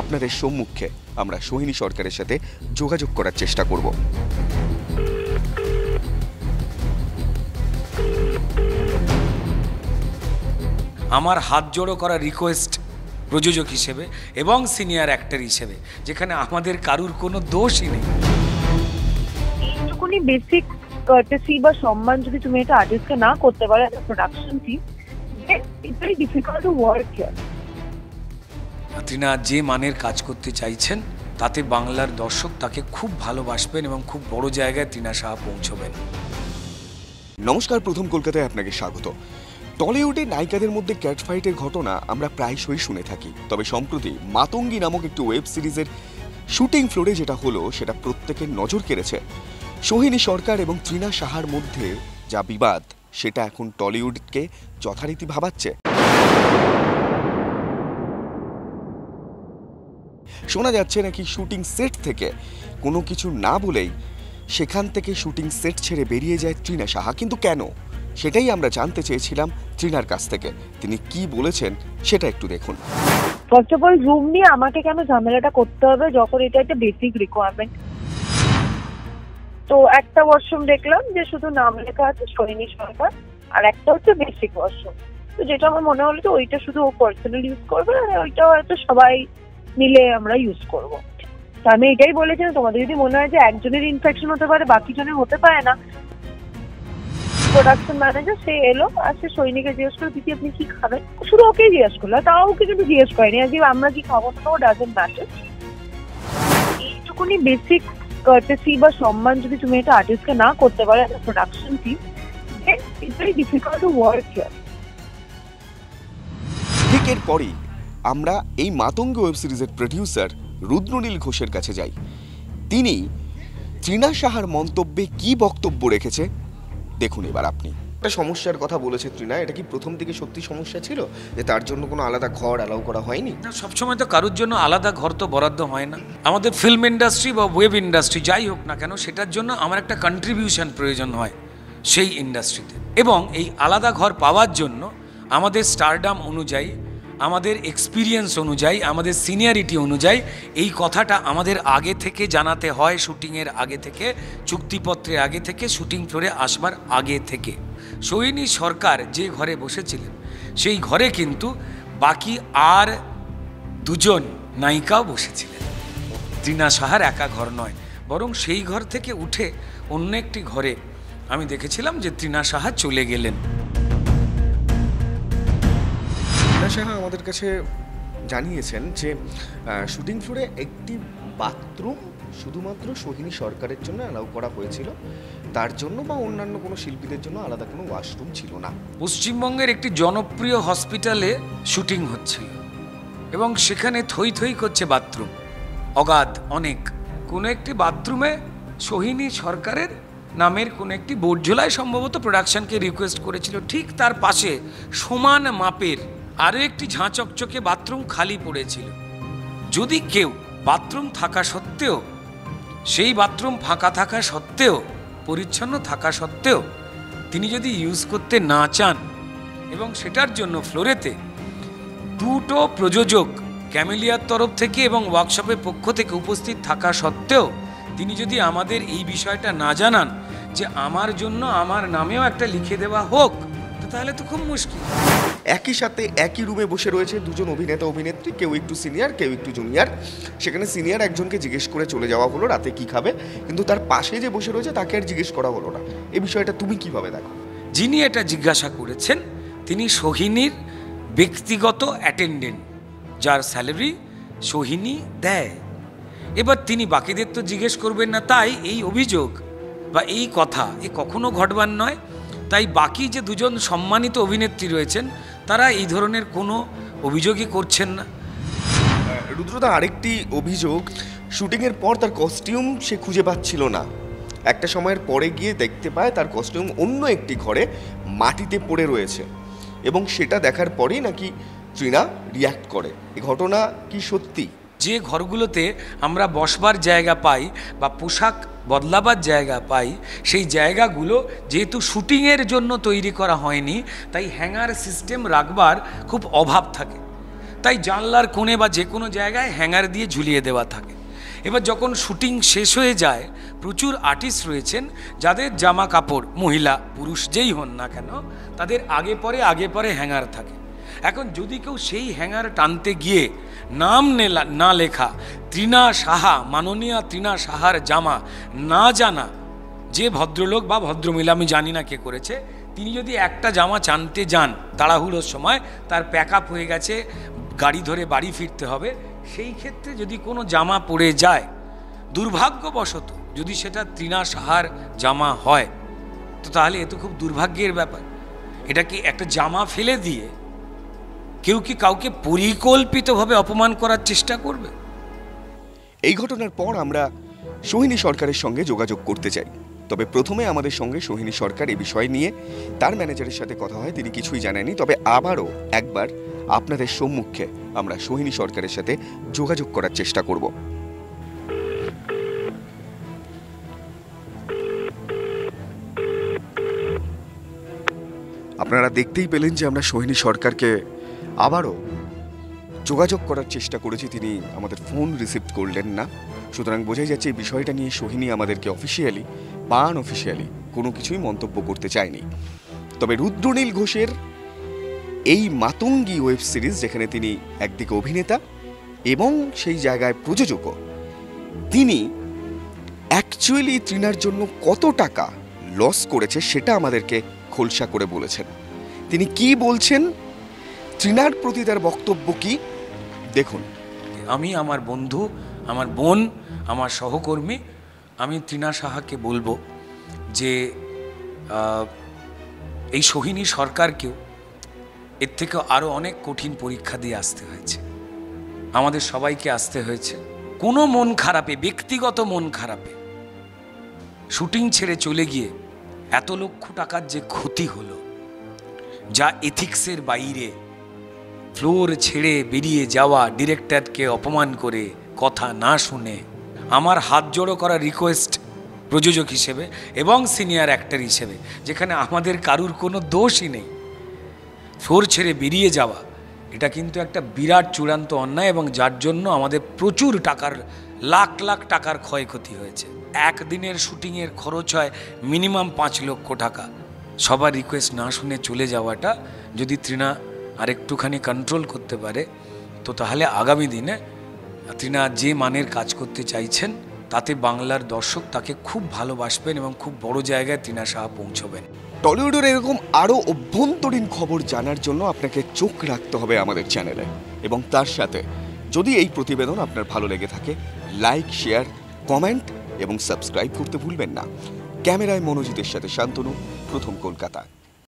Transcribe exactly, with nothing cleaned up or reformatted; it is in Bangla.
আপনাদের সম্মুখে আমরা সোহিনী সরকারের সাথে যোগাযোগ করার চেষ্টা করব। আমার হাত জোড়ো করা রিকোয়েস্ট প্রযোজক হিসেবে এবং সিনিয়র অ্যাক্টর হিসেবে, যেখানে আমাদের কারুর কোনো দোষই নেই। এইটুকুনি বেসিক কার্টেসি বা সম্মান যদি তুমি এটা আর্টিস্টকে না করতে পারো, এটা production team, it's very difficult to work here. Trina যে মানের কাজ করতে চাইছেন তাতে বাংলার দর্শক তাকে খুব ভালোবাসবেন এবং খুব বড় জায়গায় ত্রিনা সাহা পৌঁছবেন। নমস্কার, প্রথম কলকাতায় আপনাকে স্বাগত। টলিউডে নায়িকাদের মধ্যে ক্যাটফাইটের ঘটনা আমরা প্রায়শই শুনে থাকি, তবে সম্প্রতি মাতঙ্গী নামক একটি ওয়েব সিরিজের শুটিং ফ্লোরে যেটা হলো সেটা প্রত্যেকের নজর কেড়েছে। সোহিনী সরকার এবং ত্রিনা সাহার মধ্যে যা বিবাদ সেটা এখন টলিউডকে যথারীতি ভাবাচ্ছে। শোনা যাচ্ছে নাকি শুটিং সেট থেকে কোনো কিছু না বলেই সেখান থেকে শুটিং সেট ছেড়ে বেরিয়ে যায় ত্রিনা সাহা। কিন্তু কেন, সেটাই আমরা জানতে চেয়েছিলাম ত্রিনার কাছ থেকে। তিনি কি বলেছেন সেটা একটু দেখুন। ফার্স্ট অফ অল, রুম নিয়ে আমাকে কেন ঝামেলাটা করতে হবে যখন এটা একটা বেসিক রিকোয়ারমেন্ট। তো একটা ওয়াশরুম দেখলাম যে শুধু নাম লেখা আছে সোহিনী সরকার, আর একটা হচ্ছে বেসিক ওয়াশরুম। তো যেটা আমার মনে হলো যে ওইটা শুধু ও পার্সোনাল ইউজ করবে, আর ওইটা হয়তো সবাই মিলে আমরা ইউজ করবো। তো আমি এটাই বলেছিলাম, তোমাদের যদি মনে হয় যে একজনের ইনফেকশন হতে পারে বাকি জনের হতে পারে না। প্রোডাকশন ম্যানেজার সে এলো আর সে সৈনিককে জিজ্ঞেস করলো, দিদি আপনি কি খাবেন? শুধু ওকে জিজ্ঞেস করলো, তাও ওকে কিন্তু জিজ্ঞেস করেনি আজকে আমরা কি খাবো। তো ডাজেন্ট ম্যাটার। এইটুকুনি বেসিক কার্টেসি বা সম্মান যদি তুমি এটা আর্টিস্টকে না করতে পারো একটা production team, it's very difficult to work here. ঠিক এরপরই আমরা এই মাতঙ্গী ওয়েব সিরিজের প্রোডিউসার রুদ্রনীল ঘোষের কাছে যাই। তিনি ত্রিনা সাহার মন্তব্যে কি বক্তব্য রেখেছে দেখুন এবার আপনি। একটা সমস্যার কথা বলেছে ত্রিনা, এটা কি প্রথম থেকে সত্যি সমস্যা ছিল যে তার জন্য কোনো আলাদা ঘর অ্যালাউ করা হয়নি? না, সবসময় তো কারোর জন্য আলাদা ঘর তো বরাদ্দ হয় না। আমাদের ফিল্ম ইন্ডাস্ট্রি বা ওয়েব ইন্ডাস্ট্রি যাই হোক না কেন, সেটার জন্য আমার একটা কন্ট্রিবিউশন প্রয়োজন হয় সেই ইন্ডাস্ট্রিতে, এবং এই আলাদা ঘর পাওয়ার জন্য আমাদের স্টারডাম অনুযায়ী, আমাদের এক্সপিরিয়েন্স অনুযায়ী, আমাদের সিনিয়রিটি অনুযায়ী এই কথাটা আমাদের আগে থেকে জানাতে হয়, শুটিংয়ের আগে থেকে, চুক্তিপত্রের আগে থেকে, শুটিং ফ্লোরে আসবার আগে থেকে। সোহিনী সরকার যে ঘরে বসেছিলেন সেই ঘরে কিন্তু বাকি আর দুজন নায়িকাও বসেছিলেন, ত্রিনা সাহার একা ঘর নয়। বরং সেই ঘর থেকে উঠে অন্য একটি ঘরে আমি দেখেছিলাম যে ত্রিনা সাহা চলে গেলেন। ত্রিনা সাহা আমাদের কাছে জানিয়েছেন যে শুটিং ফ্লোরে একটি বাথরুম শুধুমাত্র সোহিনী সরকারের জন্য অ্যালাউ করা হয়েছিল, তার জন্য বা অন্যান্য কোনো শিল্পীদের জন্য আলাদা কোনো ওয়াশরুম ছিল না। পশ্চিমবঙ্গের একটি জনপ্রিয় হসপিটালে শুটিং হচ্ছিল এবং সেখানে থই থই করছে বাথরুম, অগাধ অনেক। কোনো একটি বাথরুমে সোহিনী সরকারের নামের কোন একটি বোর্ড ঝোলায় সম্ভবত প্রোডাকশনকে রিকোয়েস্ট করেছিল। ঠিক তার পাশে সমান মাপের আরও একটি ঝাঁ চকচকে বাথরুম খালি পড়েছিল। যদি কেউ বাথরুম থাকা সত্ত্বেও, সেই বাথরুম ফাঁকা থাকা সত্ত্বেও, পরিচ্ছন্ন থাকা সত্ত্বেও তিনি যদি ইউজ করতে না চান, এবং সেটার জন্য ফ্লোরেতে দুটো প্রযোজক ক্যামেলিয়ার তরফ থেকে এবং ওয়ার্কশপের পক্ষ থেকে উপস্থিত থাকা সত্ত্বেও তিনি যদি আমাদের এই বিষয়টা না জানান যে আমার জন্য আমার নামেও একটা লিখে দেওয়া হোক, তাহলে তো খুব মুশকিল। একই সাথে একই রুমে বসে রয়েছে দুজন অভিনেতা অভিনেত্রী, কেউ একটু সিনিয়র কেউ একটু জুনিয়র। সেখানে সিনিয়র একজনকে জিজ্ঞেস করে চলে যাওয়া হলো রাতে কি খাবে, কিন্তু তার পাশে যে বসে রয়েছে তাকে আর জিজ্ঞেস করা হলো না। এই বিষয়টা তুমি কিভাবে দেখো? যিনি এটা জিজ্ঞাসা করেছেন তিনি সোহিনীর ব্যক্তিগত অ্যাটেন্ডেন্ট, যার স্যালারি সোহিনী দেয়। এবার তিনি বাকিদের তো জিজ্ঞেস করবেন না, তাই এই অভিযোগ বা এই কথা এ কখনো ঘটবার নয়। তাই বাকি যে দুজন সম্মানিত অভিনেত্রী রয়েছেন তারা এই ধরনের কোনো অভিযোগই করছেন না। রুদ্রদা, আরেকটি অভিযোগ, শুটিংয়ের পর তার কস্টিউম সে খুঁজে পাচ্ছিল না। একটা সময়ের পরে গিয়ে দেখতে পায় তার কস্টিউম অন্য একটি ঘরে মাটিতে পড়ে রয়েছে, এবং সেটা দেখার পরেই নাকি ত্রিনা রিয়্যাক্ট করে। এ ঘটনা কি সত্যি? যে ঘরগুলোতে আমরা বসবার জায়গা পাই বা পোশাক বদলাবার জায়গা পাই, সেই জায়গাগুলো যেহেতু শুটিংয়ের জন্য তৈরি করা হয়নি, তাই হ্যাঙ্গার সিস্টেম রাখবার খুব অভাব থাকে। তাই জানলার কোণে বা যে কোনো জায়গায় হ্যাঙ্গার দিয়ে ঝুলিয়ে দেওয়া থাকে। এবার যখন শুটিং শেষ হয়ে যায় প্রচুর আর্টিস্ট রয়েছেন যাদের জামা কাপড় মহিলা পুরুষ যেই হন না কেন তাদের আগে পরে আগে পরে হ্যাঙ্গার থাকে। এখন যদি কেউ সেই হ্যাঙ্গার টানতে গিয়ে নাম না লেখা ত্রিনা সাহা মাননীয়া ত্রিনা সাহার জামা না জানা যে ভদ্রলোক বা ভদ্রমহিলা আমি জানি না কে করেছে তিনি যদি একটা জামা টানতে যান তাড়াহুড়োর সময় তার প্যাক আপ হয়ে গেছে গাড়ি ধরে বাড়ি ফিরতে হবে, সেই ক্ষেত্রে যদি কোনো জামা পড়ে যায় দুর্ভাগ্যবশত যদি সেটা ত্রিনা সাহার জামা হয় তো তাহলে এ তো খুব দুর্ভাগ্যের ব্যাপার। এটা কি একটা জামা ফেলে দিয়ে কেউ কি কাউকে পরিকল্পিতভাবে অপমান করার চেষ্টা করবে? এই ঘটনার পর আমরা সোহিনী সরকারের সঙ্গে যোগাযোগ করতে চাই, তবে প্রথমে আমাদের সঙ্গে সোহিনী সরকার এই বিষয় নিয়ে তার ম্যানেজারের সাথে কথা হয়, তিনি কিছুই জানেননি। তবে আবারও একবার আপনাদের সম্মুখে আমরা সোহিনী সরকারের সাথে যোগাযোগ করার চেষ্টা করব। আপনারা দেখতেই পেলেন যে আমরা সোহিনী সরকারকে আবারও যোগাযোগ করার চেষ্টা করেছি, তিনি আমাদের ফোন রিসিভ করলেন না। সুতরাং বোঝাই যাচ্ছে এই বিষয়টা নিয়ে সোহিনী আমাদেরকে অফিসিয়ালি বা আনঅফিসিয়ালি কোনো কিছুই মন্তব্য করতে চায়নি। তবে রুদ্রনীল ঘোষের এই মাতঙ্গী ওয়েব সিরিজ, যেখানে তিনি একদিকে অভিনেতা এবং সেই জায়গায় প্রযোজকও, তিনি অ্যাকচুয়ালি ত্রিনার জন্য কত টাকা লস করেছে সেটা আমাদেরকে খোলসা করে বলেছেন। তিনি কি বলছেন, ত্রিনার প্রতি তার বক্তব্য কি, দেখুন। আমি আমার বন্ধু, আমার বোন, আমার সহকর্মী, আমি ত্রিনা সাহাকে বলবো যে এই সোহিনী সরকারকেও এর থেকে আরও অনেক কঠিন পরীক্ষা দিয়ে আসতে হয়েছে, আমাদের সবাইকে আসতে হয়েছে। কোনো মন খারাপে, ব্যক্তিগত মন খারাপে শুটিং ছেড়ে চলে গিয়ে এত লক্ষ টাকার যে ক্ষতি হলো, যা এথিক্সের বাইরে, ফ্লোর ছেড়ে বেরিয়ে যাওয়া, ডিরেক্টরকে অপমান করে, কথা না শুনে, আমার হাত জড়ো করা রিকোয়েস্ট প্রযোজক হিসেবে এবং সিনিয়র অ্যাক্টর হিসেবে, যেখানে আমাদের কারুর কোনো দোষই নেই, ফ্লোর ছেড়ে বেরিয়ে যাওয়া এটা কিন্তু একটা বিরাট চূড়ান্ত অন্যায় এবং যার জন্য আমাদের প্রচুর টাকার, লাখ লাখ টাকার ক্ষয়ক্ষতি হয়েছে। একদিনের শুটিংয়ের খরচ হয় মিনিমাম পাঁচ লক্ষ টাকা। সবার রিকোয়েস্ট না শুনে চলে যাওয়াটা যদি ত্রিনা আর একটুখানি কন্ট্রোল করতে পারে তো তাহলে আগামী দিনে ত্রিনা যে মানের কাজ করতে চাইছেন তাতে বাংলার দর্শক তাকে খুব ভালোবাসবেন এবং খুব বড় জায়গায় ত্রিনা সাহা পৌঁছবেন। টলিউডের এরকম আরও অভ্যন্তরীণ খবর জানার জন্য আপনাকে চোখ রাখতে হবে আমাদের চ্যানেলে। এবং তার সাথে যদি এই প্রতিবেদন আপনার ভালো লেগে থাকে লাইক, শেয়ার, কমেন্ট এবং সাবস্ক্রাইব করতে ভুলবেন না। ক্যামেরায় মনোজিতের সাথে শান্তনু, প্রথম কলকাতা।